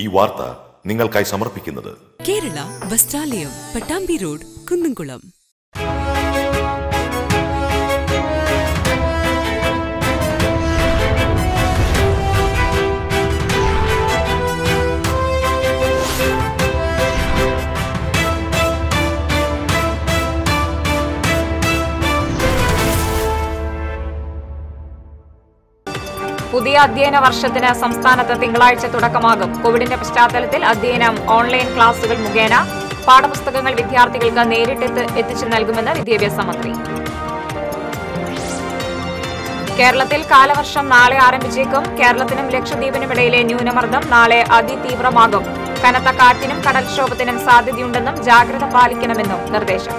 ഈ വാർത്ത നിങ്ങൾക്കായി സമർപ്പിക്കുന്നത് കേരള വസ്ത്രാലയം, പട്ടാമ്പി റോഡ്, കുന്നംകുളം. പുതിയ അധ്യയന വർഷത്തിന് സംസ്ഥാനത്ത് തിങ്കളാഴ്ച തുടക്കമാകും. കോവിഡിന്റെ പശ്ചാത്തലത്തിൽ അധ്യയനം ഓൺലൈൻ ക്ലാസുകൾ മുഖേന പാഠപുസ്തകങ്ങൾ വിദ്യാർത്ഥികൾക്ക് നേരിട്ട് എത്തിച്ചു നൽകുമെന്ന് വിദ്യാഭ്യാസ മന്ത്രി. കേരളത്തിൽ കാലവർഷം നാളെ ആരംഭിച്ചേക്കും. കേരളത്തിനും ലക്ഷദ്വീപിനുമിടയിലെ ന്യൂനമർദ്ദം നാളെ അതിതീവ്രമാകും. കനത്ത കാറ്റിനും കടൽക്ഷോഭത്തിനും സാധ്യതയുണ്ടെന്നും ജാഗ്രത പാലിക്കണമെന്നും നിർദ്ദേശം.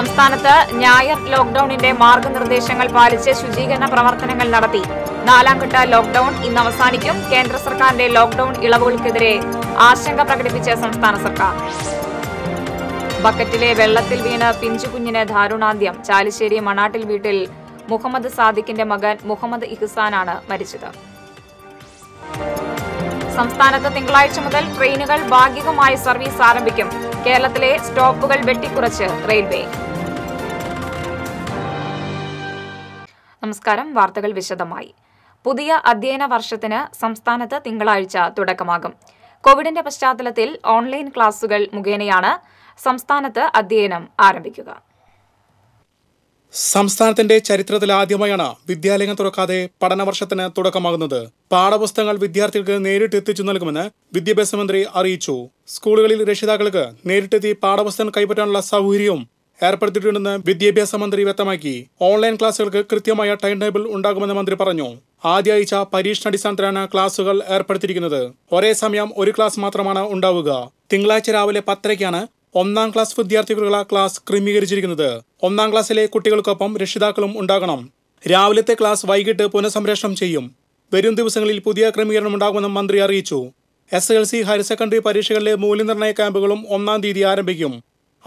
സംസ്ഥാനത്ത് ഞായർ ലോക്ഡൌണിന്റെ മാർഗനിർദ്ദേശങ്ങൾ പാലിച്ച് ശുചീകരണ പ്രവർത്തനങ്ങൾ നടത്തി. നാലാംഘട്ട ലോക്ഡൌൺ ഇന്ന് അവസാനിക്കും. കേന്ദ്ര സർക്കാരിന്റെ ലോക്ഡൌൺ ഇളവുകൾക്കെതിരെ ആശങ്ക പ്രകടിപ്പിച്ച സംസ്ഥാന സർക്കാർ. ബക്കറ്റിലെ വെള്ളത്തിൽ വീണ് പിഞ്ചുകുഞ്ഞിന് ദാരുണാന്ത്യം. ചാലിശ്ശേരി മണാട്ടിൽ വീട്ടിൽ മുഹമ്മദ് സാദിഖിന്റെ മകൻ മുഹമ്മദ് ഇഹ്സാനാണ് മരിച്ചത്. സംസ്ഥാനത്ത് തിങ്കളാഴ്ച മുതൽ ട്രെയിനുകൾ ഭാഗികമായി സർവീസ് ആരംഭിക്കും. കേരളത്തിലെ സ്റ്റോപ്പുകൾ വെട്ടിക്കുറച്ച് റെയിൽവേ. നമസ്കാരം. വാർത്തകൾ വിശദമായി. പുതിയ അധ്യയന വർഷത്തിന് സംസ്ഥാനത്ത് തിങ്കളാഴ്ച തുടക്കമാകും. കോവിഡിന്റെ പശ്ചാത്തലത്തിൽ ഓൺലൈൻ ക്ലാസുകൾ മുഖേനയാണ് സംസ്ഥാനത്ത് അധ്യയനം ആരംഭിക്കുക. സംസ്ഥാനത്തിന്റെ ചരിത്രത്തിലാദ്യമായാണ് വിദ്യാലയം തുറക്കാതെ പഠനവർഷത്തിന് തുടക്കമാകുന്നത്. പാഠപുസ്തകങ്ങൾ വിദ്യാർത്ഥികൾക്ക് നേരിട്ട് എത്തിച്ചു നൽകുമെന്ന് വിദ്യാഭ്യാസ മന്ത്രി അറിയിച്ചു. സ്കൂളുകളിൽ രക്ഷിതാക്കൾക്ക് നേരിട്ടെത്തി പാഠപുസ്തകം കൈപ്പറ്റാനുള്ള സൗകര്യവും ഏർപ്പെടുത്തിയിട്ടുണ്ടെന്ന് വിദ്യാഭ്യാസ മന്ത്രി വ്യക്തമാക്കി. ഓൺലൈൻ ക്ലാസുകൾക്ക് കൃത്യമായ ടൈം ടേബിൾ ഉണ്ടാകുമെന്ന് മന്ത്രി പറഞ്ഞു. ആദ്യ ആഴ്ച പരീക്ഷണാടിസ്ഥാനത്തിലാണ് ക്ലാസുകൾ ഏർപ്പെടുത്തിയിരിക്കുന്നത്. ഒരേ സമയം ഒരു ക്ലാസ് മാത്രമാണ് ഉണ്ടാവുക. തിങ്കളാഴ്ച രാവിലെ 10:30-ക്കാണ് ഒന്നാം ക്ലാസ് വിദ്യാർത്ഥികൾക്കുള്ള ക്ലാസ് ക്രമീകരിച്ചിരിക്കുന്നത്. ഒന്നാം ക്ലാസ്സിലെ കുട്ടികൾക്കൊപ്പം രക്ഷിതാക്കളും ഉണ്ടാകണം. രാവിലത്തെ ക്ലാസ് വൈകിട്ട് പുനഃസംപ്രേഷണം ചെയ്യും. വരും ദിവസങ്ങളിൽ പുതിയ ക്രമീകരണം ഉണ്ടാകുമെന്നും മന്ത്രി അറിയിച്ചു. SLC ഹയർ സെക്കൻഡറി പരീക്ഷകളിലെ മൂല്യനിർണ്ണയ ക്യാമ്പുകളും 1-ാം തീയതി ആരംഭിക്കും.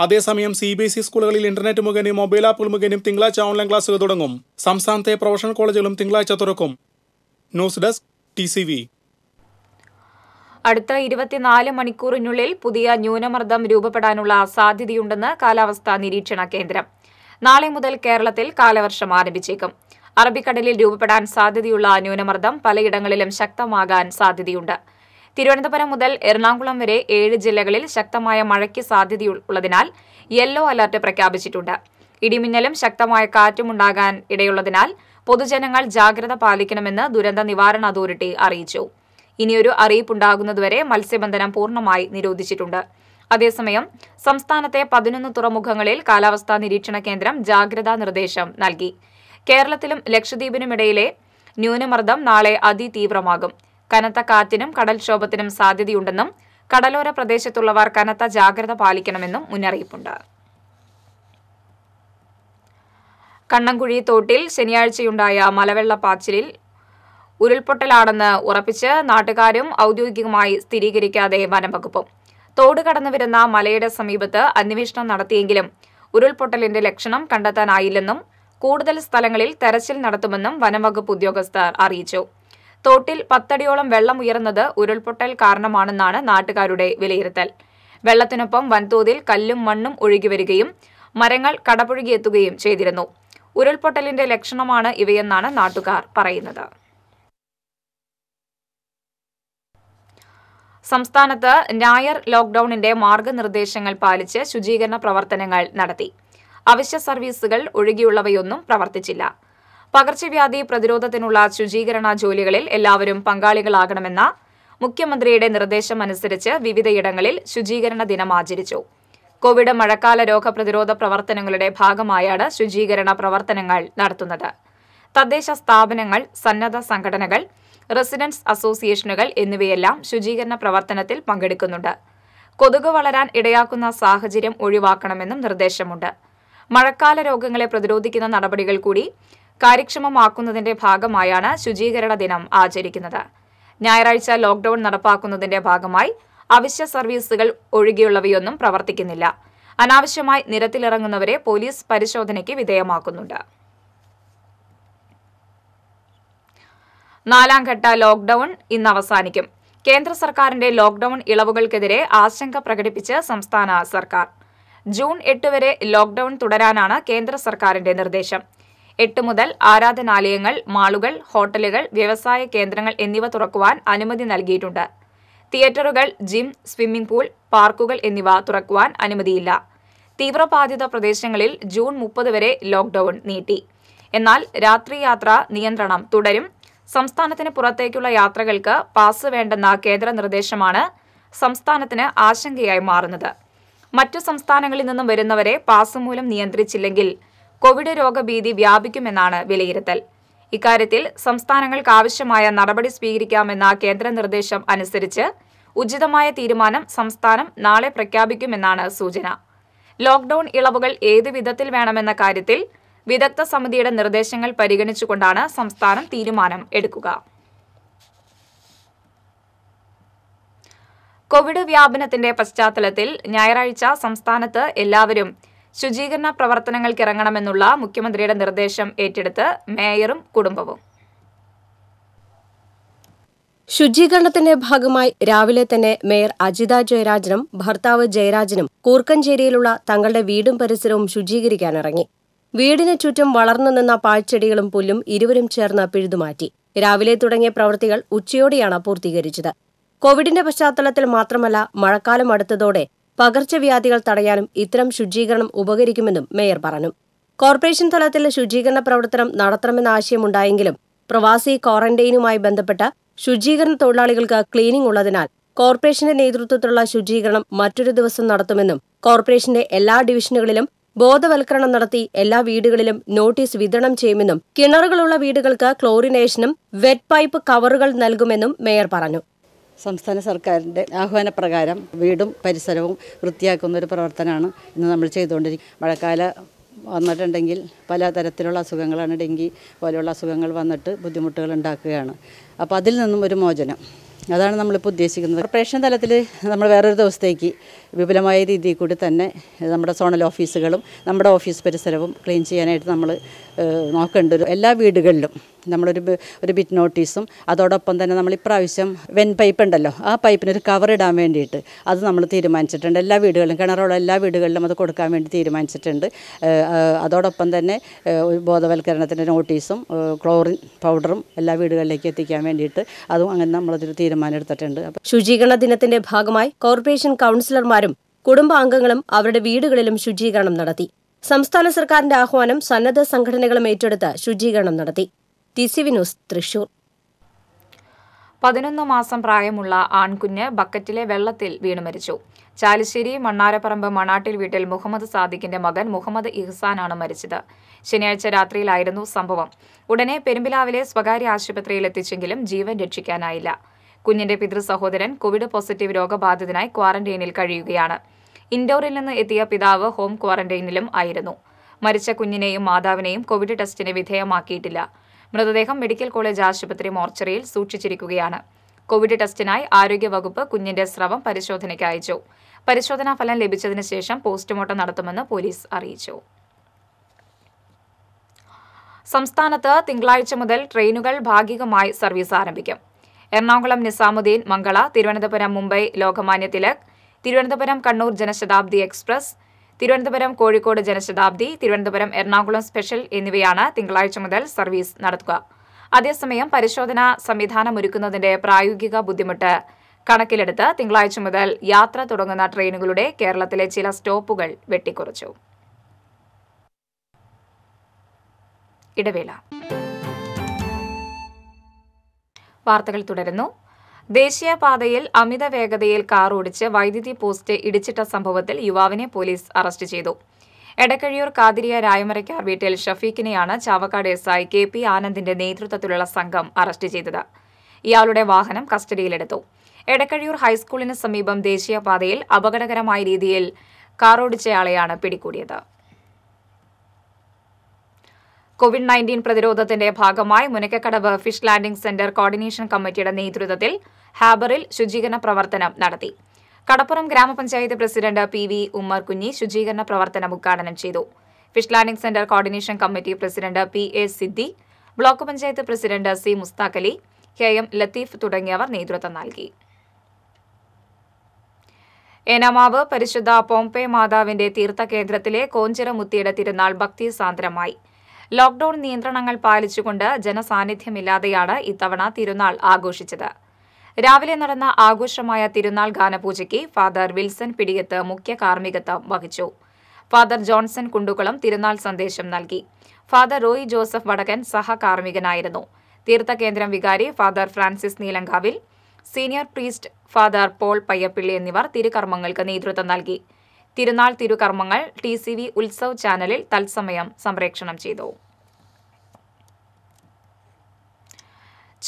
അതേസമയം CBSE സ്കൂളുകളിൽ ഇന്റർനെറ്റ് മുഖേനയും മൊബൈൽ ആപ്പുകൾ മുഖേനയും തിങ്കളാഴ്ച ഓൺലൈൻ ക്ലാസുകൾ തുടങ്ങും. സംസ്ഥാനത്തെ പ്രൊഫഷണൽ കോളേജുകളും തിങ്കളാഴ്ച തുറക്കും. News desk TCV. അടുത്ത 24 മണിക്കൂറിനുള്ളിൽ പുതിയ ന്യൂനമർദ്ദം രൂപപ്പെടാനുള്ള സാധ്യതയുണ്ടെന്ന് കാലാവസ്ഥാ നിരീക്ഷണ കേന്ദ്രം. നാളെ മുതൽ കേരളത്തിൽ കാലവർഷം ആരംഭിച്ചേക്കും. അറബിക്കടലിൽ രൂപപ്പെടാൻ സാധ്യതയുള്ള ന്യൂനമർദ്ദം പലയിടങ്ങളിലും ശക്തമാകാൻ സാധ്യതയുണ്ട്. തിരുവനന്തപുരം മുതൽ എറണാകുളം വരെ 7 ജില്ലകളിൽ ശക്തമായ മഴയ്ക്ക് സാധ്യതയുള്ളതിനാൽ യെല്ലോ അലർട്ട് പ്രഖ്യാപിച്ചിട്ടുണ്ട്. ഇടിമിന്നലും ശക്തമായ കാറ്റുമുണ്ടാകാൻ ഇടയുള്ളതിനാൽ പൊതുജനങ്ങൾ ജാഗ്രത പാലിക്കണമെന്ന് ദുരന്ത നിവാരണ അതോറിറ്റി അറിയിച്ചു. ഇനിയൊരു അറിയിപ്പുണ്ടാകുന്നതുവരെ മത്സ്യബന്ധനം പൂർണ്ണമായി നിരോധിച്ചിട്ടുണ്ട്. അതേസമയം സംസ്ഥാനത്തെ 11 തുറമുഖങ്ങളിൽ കാലാവസ്ഥാ നിരീക്ഷണ കേന്ദ്രം ജാഗ്രതാ നിർദ്ദേശം നൽകി. കേരളത്തിലും ലക്ഷദ്വീപിനുമിടയിലെ ന്യൂനമർദ്ദം നാളെ അതിതീവ്രമാകും. കനത്ത കാറ്റിനും കടൽക്ഷോഭത്തിനും സാധ്യതയുണ്ടെന്നും കടലോര പ്രദേശത്തുള്ളവർ കനത്ത ജാഗ്രത പാലിക്കണമെന്നും മുന്നറിയിപ്പുണ്ട്. കണ്ണംകുഴി തോട്ടിൽ ശനിയാഴ്ചയുണ്ടായ മലവെള്ളപ്പാച്ചിലിൽ ഉരുൾപൊട്ടലാണെന്ന് ഉറപ്പിച്ച് നാട്ടുകാരും ഔദ്യോഗികമായി സ്ഥിരീകരിക്കാതെ വനംവകുപ്പും. തോട് കടന്നുവരുന്ന മലയുടെ സമീപത്ത് അന്വേഷണം നടത്തിയെങ്കിലും ഉരുൾപൊട്ടലിന്റെ ലക്ഷണം കണ്ടെത്താനായില്ലെന്നും കൂടുതൽ സ്ഥലങ്ങളിൽ തെരച്ചിൽ നടത്തുമെന്നും വനംവകുപ്പ് ഉദ്യോഗസ്ഥർ അറിയിച്ചു. തോട്ടിൽ 10 അടിയോളം വെള്ളം ഉയർന്നത് ഉരുൾപൊട്ടൽ കാരണമാണെന്നാണ് നാട്ടുകാരുടെ വിലയിരുത്തൽ. വെള്ളത്തിനൊപ്പം വൻതോതിൽ കല്ലും മണ്ണും ഒഴുകിവരികയും മരങ്ങൾ കടപുഴകിയെത്തുകയും ചെയ്തിരുന്നു. ഉരുൾപൊട്ടലിന്റെ ലക്ഷണമാണ് ഇവയെന്നാണ് നാട്ടുകാർ പറയുന്നത്. സംസ്ഥാനത്ത് ഞായർ ലോക്ഡൌണിന്റെ മാർഗനിർദ്ദേശങ്ങൾ പാലിച്ച് ശുചീകരണ പ്രവർത്തനങ്ങൾ നടത്തി. അവശ്യ സർവീസുകൾ ഒഴികെയുള്ളവയൊന്നും പ്രവർത്തിച്ചില്ല. പകർച്ചവ്യാധി പ്രതിരോധത്തിനുള്ള ശുചീകരണ ജോലികളിൽ എല്ലാവരും പങ്കാളികളാകണമെന്ന മുഖ്യമന്ത്രിയുടെ നിർദ്ദേശമനുസരിച്ച് വിവിധയിടങ്ങളിൽ ശുചീകരണ ദിനം ആചരിച്ചു. കോവിഡ് മഴക്കാല രോഗപ്രതിരോധ പ്രവർത്തനങ്ങളുടെ ഭാഗമായാണ് ശുചീകരണ പ്രവർത്തനങ്ങൾ നടത്തുന്നത്. തദ്ദേശ സ്ഥാപനങ്ങൾ, സന്നദ്ധ സംഘടനകൾ, റെസിഡൻസ് അസോസിയേഷനുകൾ എന്നിവയെല്ലാം ശുചീകരണ പ്രവർത്തനത്തിൽ പങ്കെടുക്കുന്നുണ്ട്. കൊതുക് വളരാൻ ഇടയാക്കുന്ന സാഹചര്യം ഒഴിവാക്കണമെന്നും നിർദ്ദേശമുണ്ട്. മഴക്കാല രോഗങ്ങളെ പ്രതിരോധിക്കുന്ന നടപടികൾ കൂടി കാര്യക്ഷമമാക്കുന്നതിന്റെ ഭാഗമായാണ് ശുചീകരണ ദിനം ആചരിക്കുന്നത്. ഞായറാഴ്ച ലോക്ഡൌൺ നടപ്പാക്കുന്നതിന്റെ ഭാഗമായി അവശ്യ സർവീസുകൾ ഒഴികെയുള്ളവയൊന്നും പ്രവർത്തിക്കുന്നില്ല. അനാവശ്യമായി നിരത്തിലിറങ്ങുന്നവരെ പോലീസ് പരിശോധനയ്ക്ക് വിധേയമാക്കുന്നുണ്ട്. നാലാം ഘട്ട ലോക്ക്ഡൌൺ ഇന്ന് അവസാനിക്കും. കേന്ദ്ര സർക്കാരിന്റെ ലോക്ക്ഡൌൺ ഇളവുകൾക്കെതിരെ ആശങ്ക പ്രകടിപ്പിച്ച് സംസ്ഥാന സർക്കാർ. ജൂൺ 8 വരെ ലോക്ക്ഡൌൺ തുടരാനാണ് കേന്ദ്ര സർക്കാരിന്റെ നിർദ്ദേശം. 8 മുതൽ ആരാധനാലയങ്ങൾ, മാളുകൾ, ഹോട്ടലുകൾ, വ്യവസായ കേന്ദ്രങ്ങൾ എന്നിവ തുറക്കുവാൻ അനുമതി നൽകിയിട്ടുണ്ട്. തിയേറ്ററുകൾ, ജിം, സ്വിമ്മിംഗ് പൂൾ, പാർക്കുകൾ എന്നിവ തുറക്കുവാൻ അനുമതിയില്ല. തീവ്രബാധിത പ്രദേശങ്ങളിൽ ജൂൺ 30 വരെ ലോക്ക്ഡൌൺ നീട്ടി. എന്നാൽ രാത്രിയാത്ര നിയന്ത്രണം തുടരും. സംസ്ഥാനത്തിന് പുറത്തേക്കുള്ള യാത്രകൾക്ക് പാസ് വേണ്ടെന്ന കേന്ദ്ര നിർദ്ദേശമാണ് സംസ്ഥാനത്തിന് ആശങ്കയായി മാറുന്നത്. മറ്റു സംസ്ഥാനങ്ങളിൽ നിന്നും വരുന്നവരെ പാസ് മൂലം നിയന്ത്രിച്ചില്ലെങ്കിൽ കോവിഡ് രോഗഭീതി വ്യാപിക്കുമെന്നാണ് വിലയിരുത്തൽ. ഇക്കാര്യത്തിൽ സംസ്ഥാനങ്ങൾക്ക് ആവശ്യമായ നടപടി സ്വീകരിക്കാമെന്ന കേന്ദ്ര നിർദ്ദേശം അനുസരിച്ച് ഉചിതമായ തീരുമാനം സംസ്ഥാനം നാളെ പ്രഖ്യാപിക്കുമെന്നാണ് സൂചന. ലോക്ക്ഡൌൺ ഇളവുകൾ ഏത് വിധത്തിൽ വേണമെന്ന കാര്യത്തിൽ വിദഗ്ധ സമിതിയുടെ നിർദ്ദേശങ്ങൾ പരിഗണിച്ചുകൊണ്ടാണ് സംസ്ഥാനം തീരുമാനം എടുക്കുക. കോവിഡ് വ്യാപനത്തിന്റെ പശ്ചാത്തലത്തിൽ ഞായറാഴ്ച സംസ്ഥാനത്ത് എല്ലാവരും ശുചീകരണ പ്രവർത്തനങ്ങൾക്കിറങ്ങണമെന്നുള്ള മുഖ്യമന്ത്രിയുടെ നിർദ്ദേശം ഏറ്റെടുത്ത് മേയറും കുടുംബവും. ശുചീകരണത്തിന്റെ ഭാഗമായി രാവിലെ തന്നെ മേയർ അജിത ജയരാജനും ഭർത്താവ് ജയരാജനും കൂർക്കഞ്ചേരിയിലുള്ള തങ്ങളുടെ വീടും പരിസരവും ശുചീകരിക്കാനിറങ്ങി. വീടിന് ചുറ്റും വളർന്നു നിന്ന പാഴ്ചെടികളും പുല്ലും ഇരുവരും ചേർന്ന് പിഴുതുമാറ്റി. രാവിലെ തുടങ്ങിയ പ്രവൃത്തികൾ ഉച്ചയോടെയാണ് പൂർത്തീകരിച്ചത്. കോവിഡിന്റെ പശ്ചാത്തലത്തിൽ മാത്രമല്ല, മഴക്കാലം അടുത്തതോടെ പകർച്ചവ്യാധികൾ തടയാനും ഇത്തരം ശുചീകരണം ഉപകരിക്കുമെന്നും മേയർ പറഞ്ഞു. കോർപ്പറേഷൻ തലത്തിൽ ശുചീകരണ പ്രവർത്തനം നടത്തണമെന്ന ആശയമുണ്ടായെങ്കിലും പ്രവാസി ക്വാറന്റൈനുമായി ബന്ധപ്പെട്ട ശുചീകരണ തൊഴിലാളികൾക്ക് ക്ലീനിംഗ് ഉള്ളതിനാൽ കോർപ്പറേഷന്റെ നേതൃത്വത്തിലുള്ള ശുചീകരണം മറ്റൊരു ദിവസം നടത്തുമെന്നും കോർപ്പറേഷന്റെ എല്ലാ ഡിവിഷനുകളിലും ബോധവൽക്കരണം നടത്തി എല്ലാ വീടുകളിലും നോട്ടീസ് വിതരണം ചെയ്യുമെന്നും കിണറുകളുള്ള വീടുകൾക്ക് ക്ലോറിനേഷനും വെറ്റ് പൈപ്പ് കവറുകൾ നൽകുമെന്നും മേയർ പറഞ്ഞു. സംസ്ഥാന സർക്കാരിൻ്റെ ആഹ്വാനപ്രകാരം വീടും പരിസരവും വൃത്തിയാക്കുന്നൊരു പ്രവർത്തനമാണ് ഇന്ന് നമ്മൾ ചെയ്തുകൊണ്ടിരിക്കുന്നത്. മഴക്കാലം വന്നിട്ടുണ്ടെങ്കിൽ പല തരത്തിലുള്ള അസുഖങ്ങളാണ്, ഡെങ്കി പോലെയുള്ള അസുഖങ്ങൾ വന്നിട്ട് ബുദ്ധിമുട്ടുകൾ ഉണ്ടാക്കുകയാണ്. അപ്പോൾ അതിൽ നിന്നും ഒരു മോചനം, അതാണ് നമ്മളിപ്പോൾ ഉദ്ദേശിക്കുന്നത്. കോർപ്പറേഷൻ തലത്തിൽ നമ്മൾ വേറൊരു ദിവസത്തേക്ക് വിപുലമായ രീതിയിൽ കൂടി തന്നെ നമ്മുടെ സോണൽ ഓഫീസുകളും നമ്മുടെ ഓഫീസ് പരിസരവും ക്ലീൻ ചെയ്യാനായിട്ട് നമ്മൾ നോക്കേണ്ട ഒരു എല്ലാ വീടുകളിലും നമ്മളൊരു ബിറ്റ് നോട്ടീസും അതോടൊപ്പം തന്നെ നമ്മൾ ഇപ്രാവശ്യം വെൻ പൈപ്പ് ഉണ്ടല്ലോ, ആ പൈപ്പിനൊരു കവർ ഇടാൻ വേണ്ടിയിട്ട് അത് നമ്മൾ തീരുമാനിച്ചിട്ടുണ്ട്. എല്ലാ വീടുകളിലും, കിണറുള്ള എല്ലാ വീടുകളിലും അത് കൊടുക്കാൻ വേണ്ടി തീരുമാനിച്ചിട്ടുണ്ട്. അതോടൊപ്പം തന്നെ ബോധവൽക്കരണത്തിൻ്റെ നോട്ടീസും ക്ലോറിൻ പൗഡറും എല്ലാ വീടുകളിലേക്ക് എത്തിക്കാൻ വേണ്ടിയിട്ട് അതും അങ്ങനെ നമ്മളതൊരു തീരുമാനം എടുത്തിട്ടുണ്ട്. ശുചീകരണ ദിനത്തിന്റെ ഭാഗമായി കോർപ്പറേഷൻ കൗൺസിലർമാരും കുടുംബാംഗങ്ങളും അവരുടെ വീടുകളിലും ശുചീകരണം നടത്തി. സംസ്ഥാന സർക്കാരിന്റെ ആഹ്വാനം സന്നദ്ധ സംഘടനകളും ഏറ്റെടുത്ത് ശുചീകരണം നടത്തി. TCV news, Thrissur. 11 മാസം പ്രായമുള്ള ആൺകുഞ്ഞ് ബക്കറ്റിലെ വെള്ളത്തിൽ വീണു മരിച്ചു. ചാലിശ്ശേരി മണ്ണാരപ്പറമ്പ് മണാട്ടിൽ വീട്ടിൽ മുഹമ്മദ് സാദിഖിന്റെ മകൻ മുഹമ്മദ് ഇഹ്സാനാണ് മരിച്ചത്. ശനിയാഴ്ച രാത്രിയിലായിരുന്നു സംഭവം. ഉടനെ പെരുമ്പിലാവിലെ സ്വകാര്യ ആശുപത്രിയിൽ എത്തിച്ചെങ്കിലും ജീവൻ രക്ഷിക്കാനായില്ല. കുഞ്ഞിന്റെ പിതൃസഹോദരൻ കോവിഡ് പോസിറ്റീവ് രോഗബാധിതനായി ക്വാറന്റൈനിൽ കഴിയുകയാണ്. ഇൻഡോറിൽ നിന്ന് എത്തിയ പിതാവ് ഹോം ക്വാറന്റൈനിലും ആയിരുന്നു. മരിച്ച കുഞ്ഞിനെയും മാതാവിനെയും കോവിഡ് ടെസ്റ്റിന് വിധേയമാക്കിയിട്ടില്ല. മൃതദേഹം മെഡിക്കൽ കോളേജ് ആശുപത്രി മോർച്ചറിയിൽ സൂക്ഷിച്ചിരിക്കുകയാണ്. കോവിഡ് ടെസ്റ്റിനായി ആരോഗ്യവകുപ്പ് കുഞ്ഞിന്റെ സ്രവം പരിശോധനയ്ക്ക് അയച്ചു. പരിശോധനാ ഫലം ലഭിച്ചതിന് ശേഷം പോസ്റ്റ്മോർട്ടം നടത്തുമെന്ന് പോലീസ് അറിയിച്ചു. സംസ്ഥാനത്ത് തിങ്കളാഴ്ച മുതൽ ട്രെയിനുകൾ ഭാഗികമായി സർവീസ് ആരംഭിക്കും. എറണാകുളം നിസാമുദ്ദീൻ മംഗള, തിരുവനന്തപുരം മുംബൈ ലോകമാന്യ തിലക്, തിരുവനന്തപുരം കണ്ണൂർ ജനശതാബ്ദി എക്സ്പ്രസ്, തിരുവനന്തപുരം കോഴിക്കോട് ജനശതാബ്ദി, തിരുവനന്തപുരം എറണാകുളം സ്പെഷ്യൽ എന്നിവയാണ് തിങ്കളാഴ്ച മുതൽ സർവീസ് നടത്തുക. അതേസമയം പരിശോധനാ സംവിധാനമൊരുക്കുന്നതിന്റെ പ്രായോഗിക ബുദ്ധിമുട്ട് കണക്കിലെടുത്ത് തിങ്കളാഴ്ച മുതൽ യാത്ര തുടങ്ങുന്ന ട്രെയിനുകളുടെ കേരളത്തിലെ ചില സ്റ്റോപ്പുകൾ വെട്ടിക്കുറച്ചു. ഇടവേള വാർത്തകൾ തുടരുന്നു. ദേശീയപാതയിൽ അമിത വേഗതയിൽ കാർ ഓടിച്ച് വൈദ്യുതി പോസ്റ്റ് ഇടിച്ചിട്ട സംഭവത്തിൽ യുവാവിനെ പോലീസ് അറസ്റ്റ് ചെയ്തു. എടക്കഴിയൂർ കാതിരിയ രായമരക്കാർ വീട്ടിൽ ഷഫീഖിനെയാണ് ചാവക്കാട് എസ്ഐ KP ആനന്ദിന്റെ നേതൃത്വത്തിലുള്ള സംഘം അറസ്റ്റ് ചെയ്തത്. ഇയാളുടെ വാഹനം കസ്റ്റഡിയിലെടുത്തു. എടക്കഴിയൂർ ഹൈസ്കൂളിന് സമീപം ദേശീയപാതയിൽ അപകടകരമായ രീതിയിൽ കാറോടിച്ചയാളെയാണ് പിടികൂടിയത്. COVID-19 പ്രതിരോധത്തിന്റെ ഭാഗമായി Munakkakadavu fish landing centre coordination കമ്മിറ്റിയുടെ നേതൃത്വത്തിൽ ഹാബറിൽ ശുചീകരണ പ്രവർത്തനം നടത്തി. കടപ്പുറം ഗ്രാമപഞ്ചായത്ത് പ്രസിഡന്റ് PV ഉമ്മർകുഞ്ഞി ശുചീകരണ പ്രവർത്തനം ഉദ്ഘാടനം ചെയ്തു. Fish landing centre coordination committee president PA Siddi, block panchayat president C Musthaqali, KM Latif Tudangavar Nidratha Nalgi. Enamabu Parishudha Pompe Madhavinte Tirtha Kendratile Konchiramutiyude Tirunnaal Bhakti Sandramai. Lockdown നിയന്ത്രണങ്ങൾ പാലിച്ചുകൊണ്ട് ജനസാന്നിധ്യമില്ലാതെയാണ് ഇത്തവണ തിരുനാൾ ആഘോഷിച്ചത്. രാവിലെ നടന്ന ആഘോഷമായ തിരുനാൾ ഗാനപൂജയ്ക്ക് ഫാദർ വിൽസൺ പിടിയത്ത് മുഖ്യ കാർമികത്വം വഹിച്ചു. ഫാദർ ജോൺസൺ കുണ്ടുകുളം തിരുനാൾ സന്ദേശം നൽകി. ഫാദർ റോയി ജോസഫ് വടകൻ സഹകാർമികനായിരുന്നു. തീർത്ഥകേന്ദ്രം വികാരി father Francis Neelankavil, senior priest father Paul Payyappilly എന്നിവർ തിരുകർമ്മങ്ങൾക്ക് നേതൃത്വം നൽകി. തിരുനാൾ തിരുകർമ്മങ്ങൾ TCV ഉത്സവ് ചാനലിൽ തത്സമയം സംപ്രേക്ഷണം ചെയ്തു.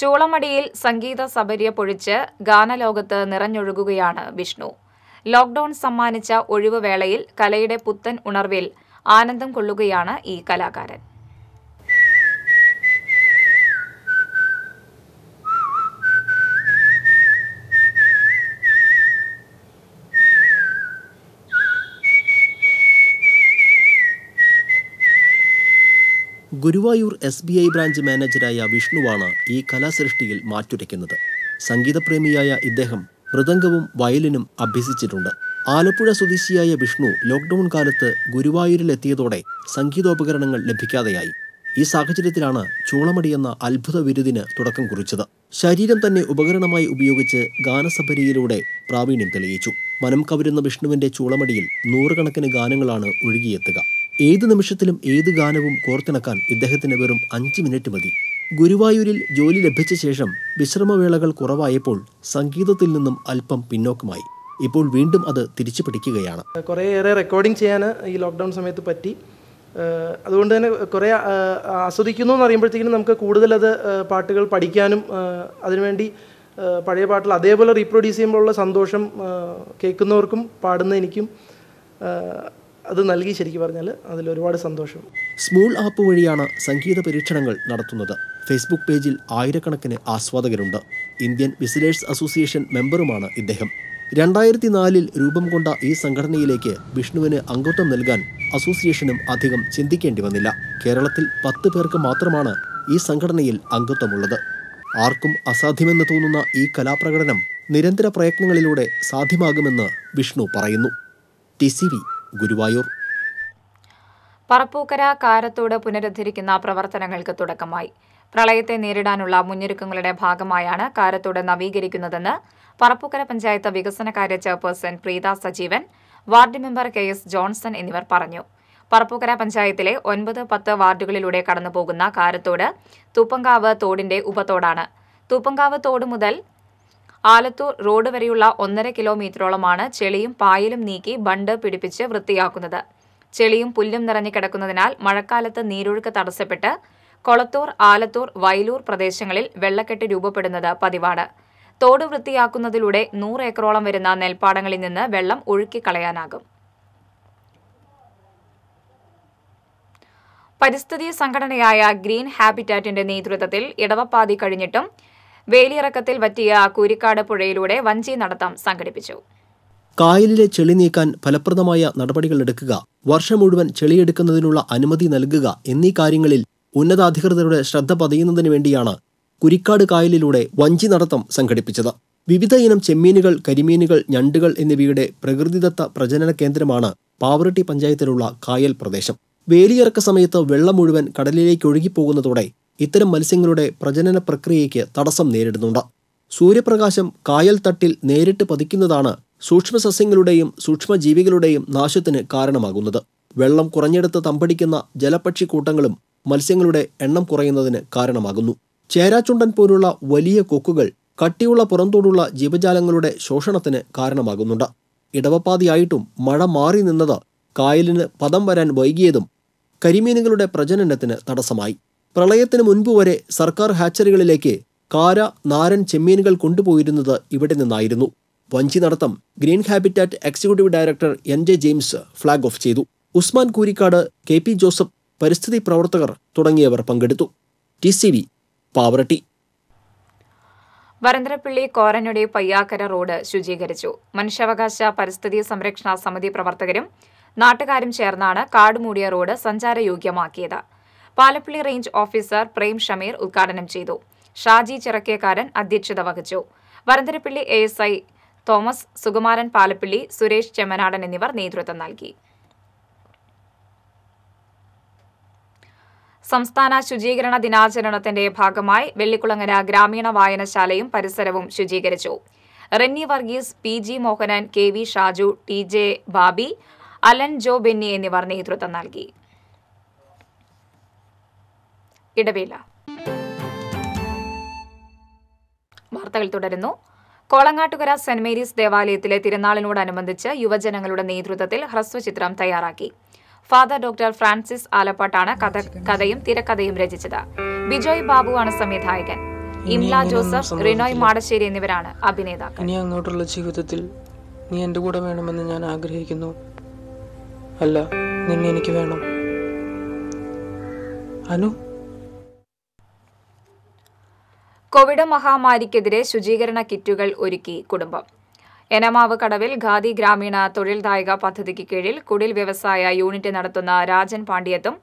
ചൂളമടിയിൽ സംഗീത സബരിയ പൊഴിച്ച് ഗാനലോകത്ത് നിറഞ്ഞൊഴുകുകയാണ് വിഷ്ണു. ലോക്ക്ഡൌൺ സമ്മാനിച്ച ഒഴിവ് വേളയിൽ കലയുടെ പുത്തൻ ഉണർവിൽ ആനന്ദം കൊള്ളുകയാണ് ഈ കലാകാരൻ. ഗുരുവായൂർ SBI ബ്രാഞ്ച് മാനേജരായ വിഷ്ണുവാണ് ഈ കലാസൃഷ്ടിയിൽ മാറ്റുരയ്ക്കുന്നത്. സംഗീതപ്രേമിയായ ഇദ്ദേഹം മൃദംഗവും വയലിനും അഭ്യസിച്ചിട്ടുണ്ട്. ആലപ്പുഴ സ്വദേശിയായ വിഷ്ണു ലോക്ക്ഡൌൺ കാലത്ത് ഗുരുവായൂരിലെത്തിയതോടെ സംഗീതോപകരണങ്ങൾ ലഭിക്കാതെയായി. ഈ സാഹചര്യത്തിലാണ് ചൂളമടി എന്ന അത്ഭുത വിരുദിന് തുടക്കം കുറിച്ചത്. ശരീരം തന്നെ ഉപകരണമായി ഉപയോഗിച്ച് ഗാനസഭരിയിലൂടെ പ്രാവീണ്യം തെളിയിച്ചു. മനം കവരുന്ന വിഷ്ണുവിൻ്റെ ചൂളമടിയിൽ നൂറുകണക്കിന് ഗാനങ്ങളാണ് ഒഴുകിയെത്തുക. ഏത് നിമിഷത്തിലും ഏത് ഗാനവും കോർത്തിണക്കാൻ ഇദ്ദേഹത്തിന് വെറും 5 മിനിറ്റ് മതി. ഗുരുവായൂരിൽ ജോലി ലഭിച്ച ശേഷം വിശ്രമവേളകൾ കുറവായപ്പോൾ സംഗീതത്തിൽ നിന്നും അല്പം പിന്നോക്കമായി. ഇപ്പോൾ വീണ്ടും അത് തിരിച്ചു പിടിക്കുകയാണ്. കുറേയേറെ റെക്കോർഡിംഗ് ചെയ്യാൻ ഈ ലോക്ക്ഡൗൺ സമയത്ത് പറ്റി. അതുകൊണ്ട് തന്നെ കുറേ ആസ്വദിക്കുന്നു എന്ന് പറയുമ്പോഴത്തേക്കും നമുക്ക് കൂടുതലത് പാട്ടുകൾ പഠിക്കാനും അതിനുവേണ്ടി പഴയ പാട്ടിൽ അതേപോലെ റീപ്രൊഡ്യൂസ് ചെയ്യുമ്പോഴുള്ള സന്തോഷം കേൾക്കുന്നവർക്കും പാടുന്ന എനിക്കും അത് നൽകി. ശരിക്കും പറഞ്ഞാൽ അതിലൊരുപാട് സന്തോഷം. സ്മൂൾ ആപ്പ് വഴിയാണ് സംഗീത പരീക്ഷണങ്ങൾ നടത്തുന്നത്. ഫേസ്ബുക്ക് പേജിൽ ആയിരക്കണക്കിന് ആസ്വാദകരുണ്ട്. ഇന്ത്യൻ വിസിലേഴ്സ് അസോസിയേഷൻ മെമ്പറുമാണ് ഇദ്ദേഹം. 2004-ൽ രൂപം കൊണ്ട ഈ സംഘടനയിലേക്ക് വിഷ്ണുവിന് അംഗത്വം നൽകാൻ അസോസിയേഷനും അധികം ചിന്തിക്കേണ്ടി വന്നില്ല. കേരളത്തിൽ 10 പേർക്ക് മാത്രമാണ് ഈ സംഘടനയിൽ അംഗത്വമുള്ളത്. ആർക്കും അസാധ്യമെന്ന് തോന്നുന്ന ഈ കലാപ്രകടനം നിരന്തര പ്രയത്നങ്ങളിലൂടെ സാധ്യമാകുമെന്ന് വിഷ്ണു പറയുന്നു. TCV ഗുരുവായൂർ. പറപ്പൂക്കര കാരത്തോട് പുനരുദ്ധരിക്കുന്ന പ്രവർത്തനങ്ങൾക്ക് തുടക്കമായി. പ്രളയത്തെ നേരിടാനുള്ള മുന്നൊരുക്കങ്ങളുടെ ഭാഗമായാണ് കാരത്തോട് നവീകരിക്കുന്നതെന്ന് പറപ്പൂക്കര പഞ്ചായത്ത് വികസനകാര്യ chairperson Preetha Sajeevan, ward member KS Johnson എന്നിവർ പറഞ്ഞു. പറപ്പൂക്കര പഞ്ചായത്തിലെ 9-10 വാർഡുകളിലൂടെ കടന്നുപോകുന്ന കാരത്തോട് തൂപ്പങ്കാവ് തോടിന്റെ ഉപതോടാണ്. തൂപ്പങ്കാവ് തോട് മുതൽ ആലത്തൂർ റോഡ് വരെയുള്ള 1.5 കിലോമീറ്ററോളമാണ് ചെളിയും പായലും നീക്കി ബണ്ട് പിടിപ്പിച്ച് വൃത്തിയാക്കുന്നത്. ചെളിയും പുല്ലും നിറഞ്ഞുകിടക്കുന്നതിനാൽ മഴക്കാലത്ത് നീരൊഴുക്ക് തടസ്സപ്പെട്ട് കൊളത്തൂർ, ആലത്തൂർ, വയലൂർ പ്രദേശങ്ങളിൽ വെള്ളക്കെട്ട് രൂപപ്പെടുന്നത് പതിവാണ്. തോട് വൃത്തിയാക്കുന്നതിലൂടെ 100 ഏക്കറോളം വരുന്ന നെൽപ്പാടങ്ങളിൽ നിന്ന് വെള്ളം ഒഴുക്കിക്കളയാനാകും. പരിസ്ഥിതി സംഘടനയായ ഗ്രീൻ ഹാബിറ്റാറ്റിന്റെ നേതൃത്വത്തിൽ ഇടവപ്പാതി കഴിഞ്ഞിട്ടും വേലിയിറക്കത്തിൽ വറ്റിയ കൂരിക്കാട് പുഴയിലൂടെ വഞ്ചി നടത്തം സംഘടിപ്പിച്ചു. കായലിലെ ചെളി നീക്കാൻ ഫലപ്രദമായ നടപടികൾ എടുക്കുക, വർഷം മുഴുവൻ ചെളിയെടുക്കുന്നതിനുള്ള അനുമതി നൽകുക എന്നീ കാര്യങ്ങളിൽ ഉന്നതാധികൃതരുടെ ശ്രദ്ധ പതിയുന്നതിനു വേണ്ടിയാണ് കുരിക്കാട് കായലിലൂടെ വഞ്ചി നടത്തം സംഘടിപ്പിച്ചത്. വിവിധ ഇനം ചെമ്മീനുകൾ, കരിമീനുകൾ, ഞണ്ടുകൾ എന്നിവയുടെ പ്രകൃതിദത്ത പ്രജനന കേന്ദ്രമാണ് പാവറട്ടി പഞ്ചായത്തിലുള്ള കായൽ പ്രദേശം. വേലിയിറക്ക സമയത്ത് വെള്ളം മുഴുവൻ കടലിലേക്ക് ഒഴുകിപ്പോകുന്നതോടെ ഇത്തരം മത്സ്യങ്ങളുടെ പ്രജനന പ്രക്രിയയ്ക്ക് തടസ്സം നേരിടുന്നുണ്ട്. സൂര്യപ്രകാശം കായൽ തട്ടിൽ നേരിട്ട് പതിക്കുന്നതാണ് സൂക്ഷ്മസസ്യങ്ങളുടെയും സൂക്ഷ്മജീവികളുടെയും നാശത്തിന് കാരണമാകുന്നത്. വെള്ളം കുറഞ്ഞെടുത്ത് തമ്പടിക്കുന്ന ജലപക്ഷി കൂട്ടങ്ങളും മത്സ്യങ്ങളുടെ എണ്ണം കുറയുന്നതിന് കാരണമാകുന്നു. ചേരാച്ചുണ്ടൻ പോലുള്ള വലിയ കൊക്കുകൾ കട്ടിയുള്ള പുറന്തോടുള്ള ജീവജാലങ്ങളുടെ ശോഷണത്തിന് കാരണമാകുന്നുണ്ട്. ഇടവപ്പാതിയായിട്ടും മഴ മാറി നിന്നത് കായലിന് പദം വരാൻ വൈകിയതും കരിമീനുകളുടെ പ്രജനനത്തിന് തടസ്സമായി. പ്രളയത്തിന് മുൻപ് വരെ സർക്കാർ ഹാച്ചറികളിലേക്ക് കാര, നാരൻ ചെമ്മീനുകൾ കൊണ്ടുപോയിരുന്നത് ഇവിടെ നിന്നായിരുന്നു. വഞ്ചി നടത്തം green habitat executive director NJ James flag off ചെയ്തു. ഉസ്മാൻ കൂരിക്കാട്, KP ജോസഫ്, പരിസ്ഥിതി പ്രവർത്തകർ തുടങ്ങിയവർ പങ്കെടുത്തു. TCV പാവറട്ടി. വരന്തരപ്പിള്ളി കോരനയുടെ പയ്യാക്കര റോഡ് ശുചീകരിച്ചു. മനുഷ്യാവകാശ പരിസ്ഥിതി സംരക്ഷണ സമിതി പ്രവർത്തകരും നാട്ടുകാരും ചേർന്നാണ് കാടുമൂടിയ റോഡ് സഞ്ചാരയോഗ്യമാക്കിയത്. പാലപ്പിള്ളി റേഞ്ച് ഓഫീസർ പ്രേം ഷമീർ ഉദ്ഘാടനം ചെയ്തു. ഷാജി ചിറക്കേക്കാരൻ അധ്യക്ഷത വഹിച്ചു. വരന്തരപ്പിള്ളി ASI തോമസ്, സുകുമാരൻ പാലപ്പിള്ളി, സുരേഷ് ചെമ്മനാടൻ എന്നിവർ നേതൃത്വം നൽകി. സംസ്ഥാന ശുചീകരണ ദിനാചരണത്തിന്റെ ഭാഗമായി വെള്ളിക്കുളങ്ങര ഗ്രാമീണ വായനശാലയും പരിസരവും ശുചീകരിച്ചു. Renny Varghese, PG Mohanan, KV Shaju, TJ Babi, Allen ജോ ബെന്നി എന്നിവർ നേതൃത്വം നൽകി. കോളങ്ങാട്ടുകര സെന്റ് മേരീസ് ദേവാലയത്തിലെ തിരുനാളിനോടനുബന്ധിച്ച് യുവജനങ്ങളുടെ നേതൃത്വത്തിൽ ഹ്രസ്വചിത്രം തയ്യാറാക്കി. ഫാദർ ഡോക്ടർ ഫ്രാൻസിസ് ആലപ്പാട്ടാണ് കഥയും തിരക്കഥയും രചിച്ചത്. ബിജോയ് ബാബുവാണ് സംവിധായകൻ. ഇംല ജോസഫ്, റിനോയ് മാടശ്ശേരി എന്നിവരാണ് അഭിനേതാക്കൾ. ഇനി അങ്ങോട്ടുള്ള ജീവിതത്തിൽ നീ എന്റെ കൂടെ വേണമെന്ന് ഞാൻ ആഗ്രഹിക്കുന്നു. അല്ല, നിന്നെ എനിക്ക് വേണം. കോവിഡ് മഹാമാരിക്കെതിരെ ശുചീകരണ കിറ്റുകൾ ഒരുക്കി കുടുംബം. എനമാവ് കടവിൽ ഖാദി ഗ്രാമീണ തൊഴിൽദായക പദ്ധതിക്ക് കീഴിൽ കുടിൽ വ്യവസായ യൂണിറ്റ് നടത്തുന്ന രാജൻ പാണ്ഡ്യത്തും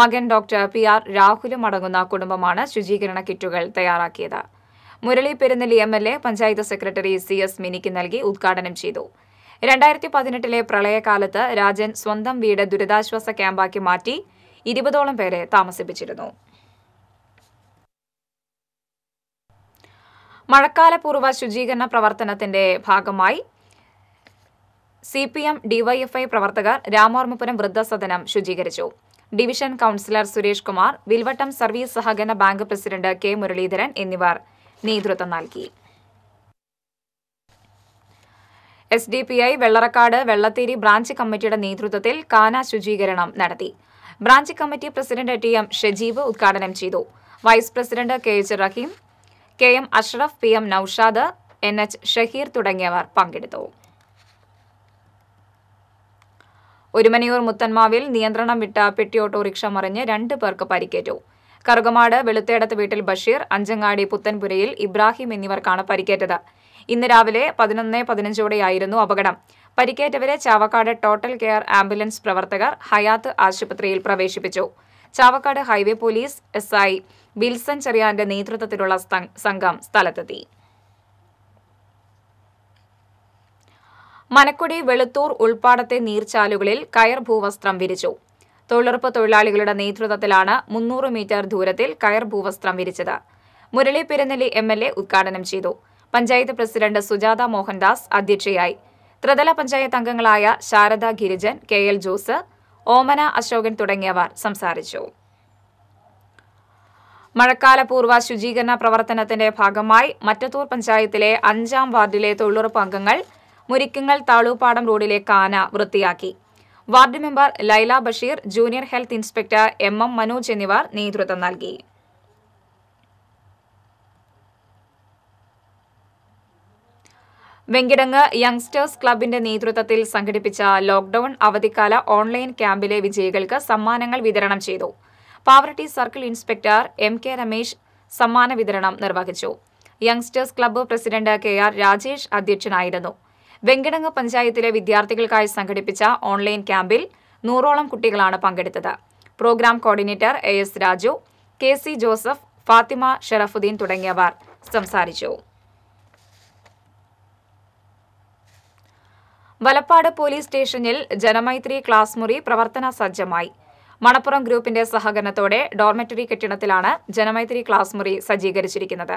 മകൻ ഡോക്ടർ PR രാഹുലും അടങ്ങുന്ന കുടുംബമാണ് ശുചീകരണ കിറ്റുകൾ തയ്യാറാക്കിയത്. Murali Perunnelli MLA panchayat secretary CS മിനിക്ക് നൽകി ഉദ്ഘാടനം ചെയ്തു. 2018 പ്രളയകാലത്ത് രാജൻ സ്വന്തം വീട് ദുരിതാശ്വാസ ക്യാമ്പാക്കി മാറ്റി 20 പേരെ താമസിപ്പിച്ചിരുന്നു. മഴക്കാലപൂർവ്വ ശുചീകരണ പ്രവർത്തനത്തിന്റെ ഭാഗമായി CPM DYFI പ്രവർത്തകർ രാമവർമ്മപുരം വൃദ്ധസദനം ശുചീകരിച്ചു. Division councillor Suresh Kumar, Vilvattam service സഹകരണ ബാങ്ക് പ്രസിഡന്റ് K മുരളീധരൻ എന്നിവർ നേതൃത്വം നൽകി. SDPI വെള്ളറക്കാട് വെള്ളത്തേരി ബ്രാഞ്ച് കമ്മിറ്റിയുടെ നേതൃത്വത്തിൽ കാന ശുചീകരണം നടത്തി. Branch committee president TM Shajeeb ഉദ്ഘാടനം ചെയ്തു. Vice president KH Raheem, KM Ashraf, PM Noushad, NH Shaheer തുടങ്ങിയവർ പങ്കെടുത്തു. ഒരുമനയൂർ മുത്തന്മാവിൽ നിയന്ത്രണം വിട്ട പെട്ടി ഓട്ടോറിക്ഷ മറിഞ്ഞ് 2 പേർക്ക് പരിക്കേറ്റു. കറുകമാട് വെളുത്തേടത്ത് വീട്ടിൽ ബഷീർ, അഞ്ചങ്ങാടി പുത്തൻപുരയിൽ ഇബ്രാഹിം എന്നിവർക്കാണ് പരിക്കേറ്റത്. ഇന്ന് രാവിലെ 11:15 അപകടം. പരിക്കേറ്റവരെ ചാവക്കാട് ടോട്ടൽ കെയർ ആംബുലൻസ് പ്രവർത്തകർ ഹയാത്ത് ആശുപത്രിയിൽ പ്രവേശിപ്പിച്ചു. Chavakkad highway police SI Wilson ചെറിയാന്റെ നേതൃത്വത്തിലുള്ള സംഘം സ്ഥലത്തെത്തി. മനക്കുടി വെളുത്തൂർ ഉൾപ്പാടത്തെ നീർച്ചാലുകളിൽ കയർ ഭൂവസ്ത്രം വിരിച്ചു. തൊഴിലുറപ്പ് തൊഴിലാളികളുടെ നേതൃത്വത്തിലാണ് 300 മീറ്റർ ദൂരത്തിൽ കയർ ഭൂവസ്ത്രം വിരിച്ചത്. മുരളി പെരുന്നെല്ലി MLA ഉദ്ഘാടനം ചെയ്തു. പഞ്ചായത്ത് പ്രസിഡന്റ് സുജാത മോഹൻദാസ് അധ്യക്ഷയായി. ത്രിതല പഞ്ചായത്ത് അംഗങ്ങളായ ശാരദ ഗിരിജൻ, KL ജോസ്, ഓമന അശോകൻ തുടങ്ങിയവർ സംസാരിച്ചു. മഴക്കാലപൂർവ്വ ശുചീകരണ പ്രവർത്തനത്തിന്റെ ഭാഗമായി മറ്റത്തൂർ പഞ്ചായത്തിലെ 5ാം വാർഡിലെ തൊഴിലുറപ്പ് അംഗങ്ങൾ മുരിക്കുങ്ങൽ താളൂപ്പാടം റോഡിലെ കാന വൃത്തിയാക്കി. Ward member Laila Basheer, junior health inspector MM Manoj എന്നിവർ നേതൃത്വം നൽകി. വെങ്കിടങ്ങ് യങ്സ്റ്റേഴ്സ് ക്ലബിന്റെ നേതൃത്വത്തിൽ സംഘടിപ്പിച്ച ലോക്ഡൌൺ അവധിക്കാല ഓൺലൈൻ ക്യാമ്പിലെ വിജയികൾക്ക് സമ്മാനങ്ങൾ വിതരണം ചെയ്തു. Pavaratty circle inspector MK Ramesh സമ്മാന വിതരണം നിർവഹിച്ചു. Youngsters club president KR Rajesh അധ്യക്ഷനായിരുന്നു. വെങ്കിടങ്ങ് പഞ്ചായത്തിലെ വിദ്യാർത്ഥികൾക്കായി സംഘടിപ്പിച്ച ഓൺലൈൻ ക്യാമ്പിൽ 100-ഓളം കുട്ടികളാണ് പങ്കെടുത്തത്. Programme coordinator AS Raju, KC Joseph, Fathima Sharafuddin തുടങ്ങിയവർ സംസാരിച്ചു. വലപ്പാട് പോലീസ് സ്റ്റേഷനിൽ ജനമൈത്രി ക്ലാസ് മുറി പ്രവർത്തന സജ്ജമായി. മണപ്പുറം ഗ്രൂപ്പിന്റെ സഹകരണത്തോടെ ഡോർമെറ്ററി കെട്ടിടത്തിലാണ് ജനമൈത്രി ക്ലാസ് മുറി സജ്ജീകരിച്ചിരിക്കുന്നത്.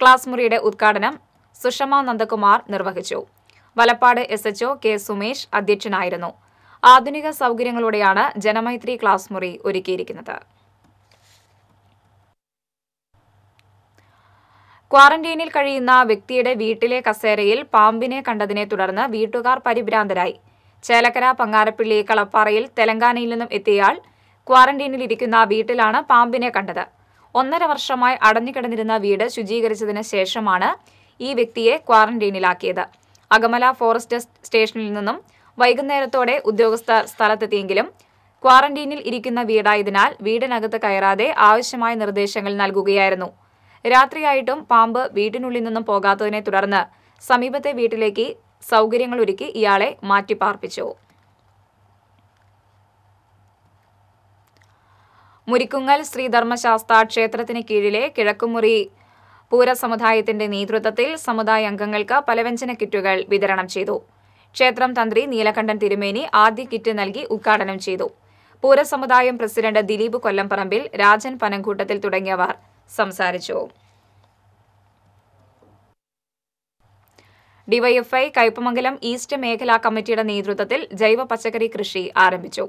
ക്ലാസ് മുറിയുടെ ഉദ്ഘാടനം സുഷമ നന്ദകുമാർ നിർവഹിച്ചു. വലപ്പാട് SHO K സുമേഷ് അധ്യക്ഷനായിരുന്നു. ആധുനിക സൗകര്യങ്ങളോടെയാണ് ജനമൈത്രി ക്ലാസ് മുറി ഒരുക്കിയിരിക്കുന്നത്. ക്വാറന്റൈനിൽ കഴിയുന്ന വ്യക്തിയുടെ വീട്ടിലെ കസേരയിൽ പാമ്പിനെ കണ്ടതിനെ തുടർന്ന് വീട്ടുകാർ പരിഭ്രാന്തരായി. ചേലക്കര പങ്ങാരപ്പിള്ളി കളപ്പാറയിൽ തെലങ്കാനയിൽ നിന്നും എത്തിയയാൾ ക്വാറന്റൈനിലിരിക്കുന്ന വീട്ടിലാണ് പാമ്പിനെ കണ്ടത്. 1.5 വർഷമായി അടഞ്ഞുകിടന്നിരുന്ന വീട് ശുചീകരിച്ചതിന് ശേഷമാണ് ഈ വ്യക്തിയെ ക്വാറന്റൈനിലാക്കിയത്. അകമല ഫോറസ്റ്റ് സ്റ്റേഷനിൽ നിന്നും വൈകുന്നേരത്തോടെ ഉദ്യോഗസ്ഥർ സ്ഥലത്തെത്തിയെങ്കിലും ക്വാറന്റൈനിൽ ഇരിക്കുന്ന വീടായതിനാൽ വീടിനകത്ത് കയറാതെ ആവശ്യമായ നിർദ്ദേശങ്ങൾ നൽകുകയായിരുന്നു. രാത്രിയായിട്ടും പാമ്പ് വീടിനുള്ളിൽ നിന്നും പോകാത്തതിനെ തുടർന്ന് സമീപത്തെ വീട്ടിലേക്ക് സൗകര്യങ്ങളൊരുക്കി ഇയാളെ മാറ്റിപ്പാർപ്പിച്ചു. മുരിക്കുങ്ങൽ ശ്രീധർമ്മശാസ്ത്ര ക്ഷേത്രത്തിന് കീഴിലെ കിഴക്കുമുറി പൂരസമുദായത്തിന്റെ നേതൃത്വത്തിൽ സമുദായ അംഗങ്ങൾക്ക് പലവ്യഞ്ജന കിറ്റുകൾ വിതരണം ചെയ്തു. ക്ഷേത്രം തന്ത്രി നീലകണ്ഠൻ തിരുമേനി ആദ്യ കിറ്റ് നൽകി ഉദ്ഘാടനം ചെയ്തു. പൂരസമുദായം പ്രസിഡന്റ് ദിലീപ് കൊല്ലംപറമ്പിൽ, രാജൻ പനംകൂട്ടത്തിൽ തുടങ്ങിയവർ സംസാരിച്ചു. ഡിവൈഎഫ്ഐ കയ്പമംഗലം ഈസ്റ്റ് മേഖലാ കമ്മിറ്റിയുടെ നേതൃത്വത്തിൽ ജൈവ പച്ചക്കറി കൃഷി ആരംഭിച്ചു.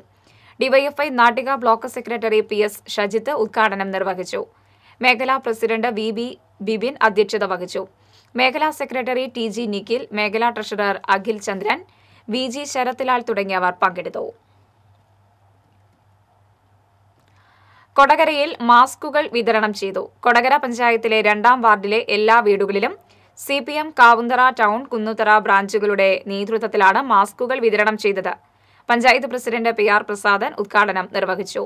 DYFI Nattika block secretary PS Shajith ഉദ്ഘാടനം നിർവഹിച്ചു. മേഖലാ പ്രസിഡന്റ് VB ബിബിൻ അധ്യക്ഷത വഹിച്ചു. മേഖലാ സെക്രട്ടറി TG നിഖിൽ, മേഖലാ ട്രഷറർ അഖിൽ ചന്ദ്രൻ, VG ശരത്ലാൽ തുടങ്ങിയവർ പങ്കെടുത്തു. കൊടകരയിൽ മാസ്കുകൾ വിതരണം ചെയ്തു. കൊടകര പഞ്ചായത്തിലെ 2ാം വാർഡിലെ എല്ലാ വീടുകളിലും CPM കാവുന്തറ ടൗൺ കുന്നുതറ ബ്രാഞ്ചുകളുടെ നേതൃത്വത്തിലാണ് മാസ്കുകൾ വിതരണം ചെയ്തത്. പഞ്ചായത്ത് പ്രസിഡന്റ് PR പ്രസാദൻ ഉദ്ഘാടനം നിർവഹിച്ചു.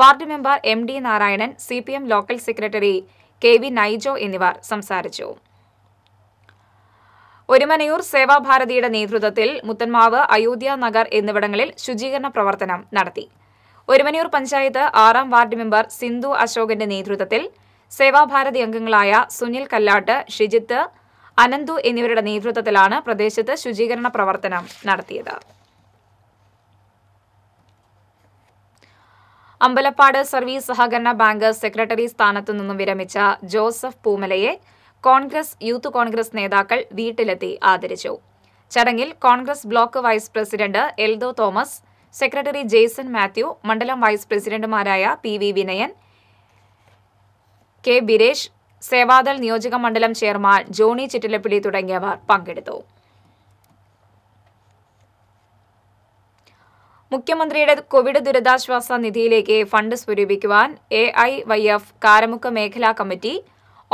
Ward member MD Narayanan, CPM local secretary KV Naijo എന്നിവർ സംസാരിച്ചു. ഒരുമനയൂർ സേവാഭാരതിയുടെ നേതൃത്വത്തിൽ മുത്തന്മാവ്, അയോധ്യ നഗർ എന്നിവിടങ്ങളിൽ ശുചീകരണ പ്രവർത്തനം നടത്തി. ഒരുമനയൂർ പഞ്ചായത്ത് 6ാം വാർഡ് മെമ്പർ സിന്ധു അശോകന്റെ നേതൃത്വത്തിൽ സേവാഭാരതി അംഗങ്ങളായ സുനിൽ കല്ലാട്ട്, ഷിജിത്ത്, അനന്തു എന്നിവരുടെ നേതൃത്വത്തിലാണ് പ്രദേശത്ത് ശുചീകരണ പ്രവർത്തനം നടത്തിയത്. അമ്പലപ്പാട് സർവീസ് സഹകരണ ബാങ്ക് സെക്രട്ടറി സ്ഥാനത്തു നിന്നും വിരമിച്ച ജോസഫ് പൂമലയെ കോൺഗ്രസ് യൂത്ത് കോൺഗ്രസ് നേതാക്കൾ വീട്ടിലെത്തി ആദരിച്ചു. ചടങ്ങിൽ Congress block vice president Eldho Thomas, secretary Jaison Mathew, മണ്ഡലം വൈസ് പ്രസിഡന്റുമാരായ PV വിനയൻ, K ബിരേഷ്, സേവാദൾ നിയോജക മണ്ഡലം ചെയർമാൻ ജോണി ചിറ്റിലപ്പിള്ളി തുടങ്ങിയവർ പങ്കെടുത്തു. മുഖ്യമന്ത്രിയുടെ കോവിഡ് ദുരിതാശ്വാസ നിധിയിലേക്ക് ഫണ്ട് സ്വരൂപിക്കുവാൻ AIYF കാരമുക്ക് മേഖലാ കമ്മിറ്റി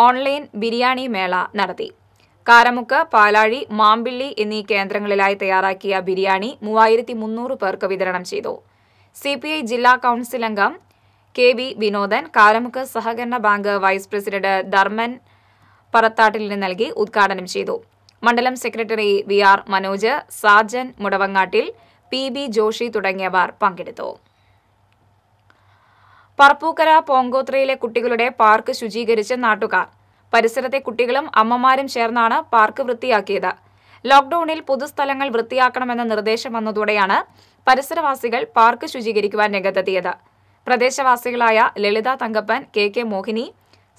ഓൺലൈൻ ബിരിയാണി മേള നടത്തി. കാരമുക്ക്, പാലാഴി, മാമ്പിള്ളി എന്നീ കേന്ദ്രങ്ങളിലായി തയ്യാറാക്കിയ ബിരിയാണി 3300 പേർക്ക് വിതരണം ചെയ്തു. CPI ജില്ലാ കൌൺസിൽ അംഗം KV വിനോദൻ കാരമുക്ക് സഹകരണ ബാങ്ക് വൈസ് പ്രസിഡന്റ് ധർമ്മൻ പറത്താട്ടിലിന് നൽകി ഉദ്ഘാടനം ചെയ്തു. മണ്ഡലം secretary VR Manoj, Sajan Mudavangattil, PB Joshi തുടങ്ങിയവർ പങ്കെടുത്തു. പറപ്പൂക്കര പോങ്കോത്രയിലെ കുട്ടികളുടെ പാർക്ക് ശുചീകരിച്ച നാട്ടുകാർ. പരിസരത്തെ കുട്ടികളും അമ്മമാരും ചേർന്നാണ് പാർക്ക് വൃത്തിയാക്കിയത്. ലോക്ഡൌണിൽ പൊതുസ്ഥലങ്ങൾ വൃത്തിയാക്കണമെന്ന നിർദ്ദേശം വന്നതോടെയാണ് പരിസരവാസികൾ പാർക്ക് ശുചീകരിക്കുവാൻ രംഗത്തെത്തിയത്. പ്രദേശവാസികളായ ലളിത തങ്കപ്പൻ, KK മോഹിനി,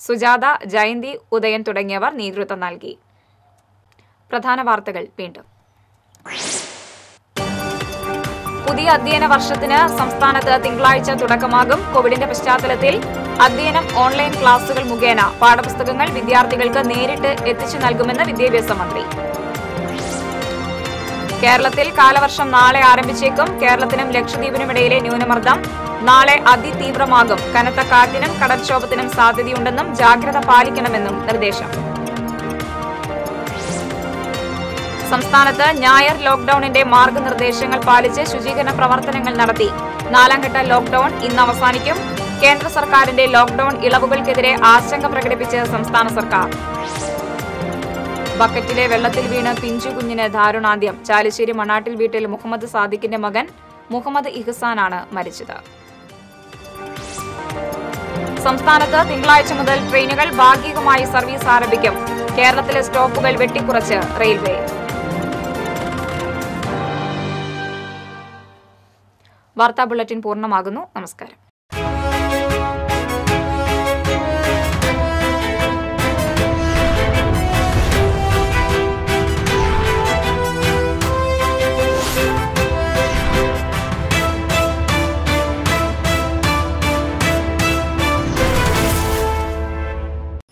സുജാത, ജയന്തി, ഉദയൻ തുടങ്ങിയവർ നേതൃത്വം നൽകി. പ്രധാന വാർത്തകൾ വീണ്ടും. പുതിയ അധ്യയന വർഷത്തിന് സംസ്ഥാനത്ത് തിങ്കളാഴ്ച തുടക്കമാകും. കോവിഡിന്റെ പശ്ചാത്തലത്തിൽ അധ്യയനം ഓൺലൈൻ ക്ലാസുകൾ മുഖേന പാഠപുസ്തകങ്ങൾ വിദ്യാർത്ഥികൾക്ക് നേരിട്ട് എത്തിച്ചു നൽകുമെന്ന് വിദ്യാഭ്യാസ മന്ത്രി. കേരളത്തിൽ കാലവർഷം നാളെ ആരംഭിച്ചേക്കും. കേരളത്തിനും ലക്ഷദ്വീപിനുമിടയിലെ ന്യൂനമർദ്ദം നാളെ അതിതീവ്രമാകും. കനത്ത കാറ്റിനും കടൽക്ഷോഭത്തിനും സാധ്യതയുണ്ടെന്നും ജാഗ്രത പാലിക്കണമെന്നും നിർദ്ദേശം. സംസ്ഥാനത്ത് ഞായർ ലോക്ഡൌണിന്റെ മാർഗനിർദ്ദേശങ്ങൾ പാലിച്ച് ശുചീകരണ പ്രവർത്തനങ്ങൾ നടത്തി. 4ാംഘട്ട ലോക്ഡൌൺ ഇന്ന് അവസാനിക്കും. കേന്ദ്ര സർക്കാരിന്റെ ലോക്ഡൌൺ ഇളവുകൾക്കെതിരെ ആശങ്ക പ്രകടിപ്പിച്ച് സംസ്ഥാന സർക്കാർ. ബക്കറ്റിലെ വെള്ളത്തിൽ വീണ് പിഞ്ചു കുഞ്ഞിന് ദാരുണാന്ത്യം. ചാലിശ്ശേരി മണ്ണാട്ടിൽ വീട്ടിൽ മുഹമ്മദ് സാദിഖിന്റെ മകൻ മുഹമ്മദ് ഇഹ്സാനാണ് മരിച്ചത്. സംസ്ഥാനത്ത് തിങ്കളാഴ്ച മുതൽ ട്രെയിനുകൾ ഭാഗികമായി സർവീസ് ആരംഭിക്കും. കേരളത്തിലെ സ്റ്റോപ്പുകൾ വെട്ടിക്കുറച്ച് റെയിൽവേ. വാർത്താ ബുള്ളറ്റിൻ പൂർണ്ണമാകുന്നു. നമസ്കാരം.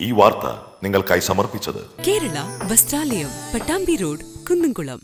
ഈ വാർത്ത നിങ്ങൾക്കായി സമർപ്പിച്ചത് കേരള വസ്ത്രാലയം, പട്ടാമ്പി റോഡ്, കുന്നംകുളം.